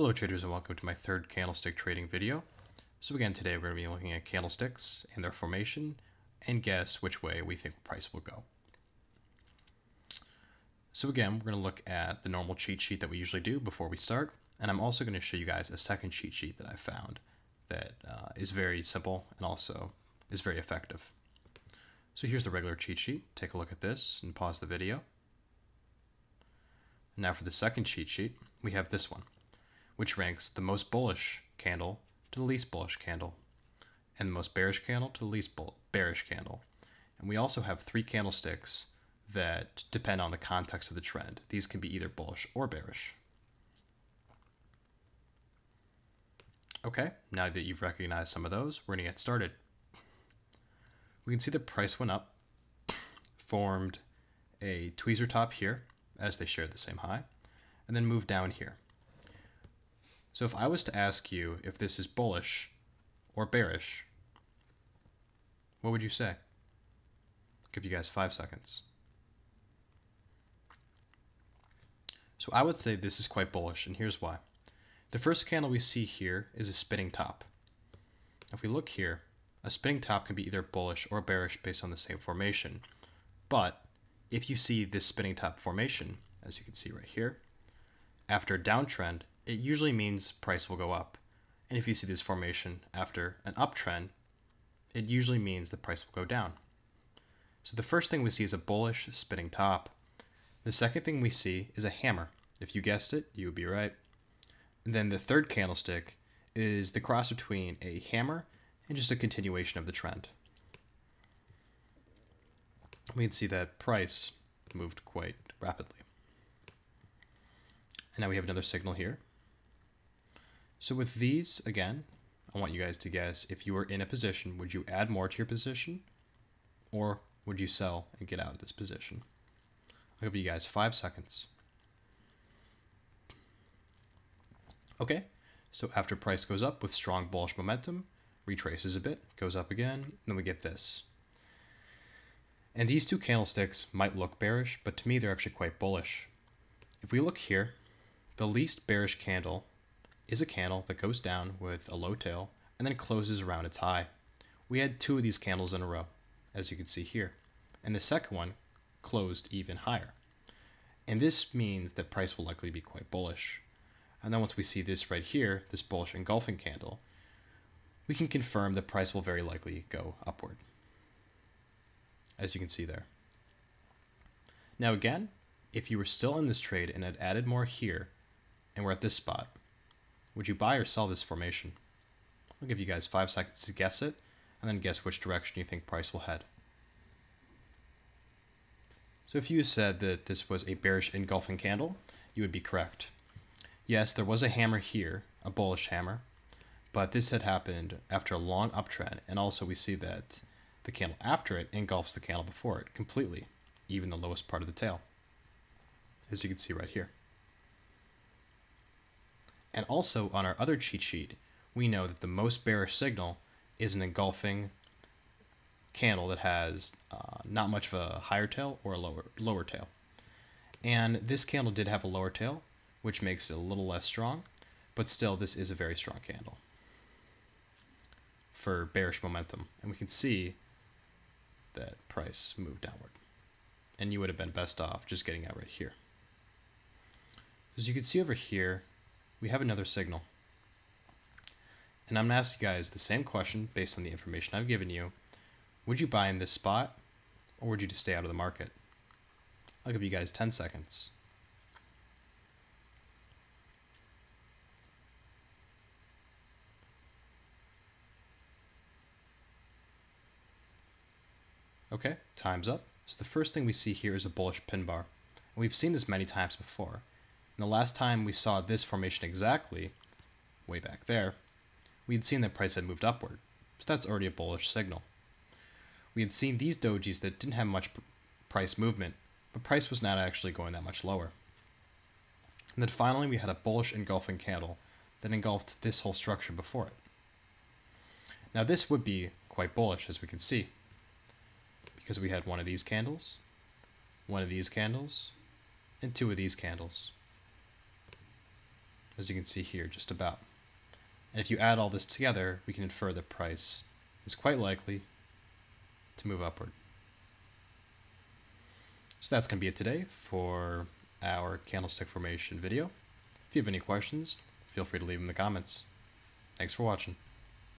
Hello traders, and welcome to my third candlestick trading video. So again, today we're going to be looking at candlesticks and their formation and guess which way we think price will go. So again, we're going to look at the normal cheat sheet that we usually do before we start. And I'm also going to show you guys a second cheat sheet that I found that is very simple and also is very effective. So here's the regular cheat sheet. Take a look at this and pause the video. Now for the second cheat sheet, we have this one, which ranks the most bullish candle to the least bullish candle, and the most bearish candle to the least bearish candle. And we also have three candlesticks that depend on the context of the trend. These can be either bullish or bearish. Okay, now that you've recognized some of those, we're going to get started. We can see the price went up, formed a tweezer top here as they shared the same high, and then moved down here. So if I was to ask you if this is bullish or bearish, what would you say? I'll give you guys 5 seconds. So I would say this is quite bullish, and here's why. The first candle we see here is a spinning top. If we look here, a spinning top can be either bullish or bearish based on the same formation. But if you see this spinning top formation, as you can see right here, after a downtrend, it usually means price will go up. And if you see this formation after an uptrend, it usually means the price will go down. So the first thing we see is a bullish spinning top. The second thing we see is a hammer. If you guessed it, you would be right. And then the third candlestick is the cross between a hammer and just a continuation of the trend. We can see that price moved quite rapidly. And now we have another signal here. So with these, again, I want you guys to guess, if you were in a position, would you add more to your position, or would you sell and get out of this position? I'll give you guys 5 seconds. Okay, so after price goes up with strong bullish momentum, retraces a bit, goes up again, and then we get this. And these two candlesticks might look bearish, but to me they're actually quite bullish. If we look here, the least bearish candle is a candle that goes down with a low tail and then closes around its high. We had two of these candles in a row, as you can see here, and the second one closed even higher. And this means that price will likely be quite bullish. And then once we see this right here, this bullish engulfing candle, we can confirm that price will very likely go upward, as you can see there. Now again, if you were still in this trade and had added more here, and we're at this spot, would you buy or sell this formation? I'll give you guys 5 seconds to guess it, and then guess which direction you think price will head. So if you said that this was a bearish engulfing candle, you would be correct. Yes, there was a hammer here, a bullish hammer, but this had happened after a long uptrend, and also we see that the candle after it engulfs the candle before it completely, even the lowest part of the tail, as you can see right here. And also on our other cheat sheet, we know that the most bearish signal is an engulfing candle that has not much of a higher tail or a lower tail. And this candle did have a lower tail, which makes it a little less strong, but still this is a very strong candle for bearish momentum. And we can see that price moved downward. And you would have been best off just getting out right here. As you can see over here, we have another signal. And I'm going to ask you guys the same question based on the information I've given you. Would you buy in this spot, or would you just stay out of the market? I'll give you guys 10 seconds. Okay, time's up. So the first thing we see here is a bullish pin bar. And we've seen this many times before. And the last time we saw this formation exactly, way back there, we had seen that price had moved upward. So that's already a bullish signal. We had seen these dojis that didn't have much price movement, but price was not actually going that much lower. And then finally we had a bullish engulfing candle that engulfed this whole structure before it. Now this would be quite bullish, as we can see, because we had one of these candles, one of these candles, and two of these candles, as you can see here, just about. And if you add all this together, we can infer the price is quite likely to move upward. So that's going to be it today for our candlestick formation video. If you have any questions, feel free to leave them in the comments. Thanks for watching.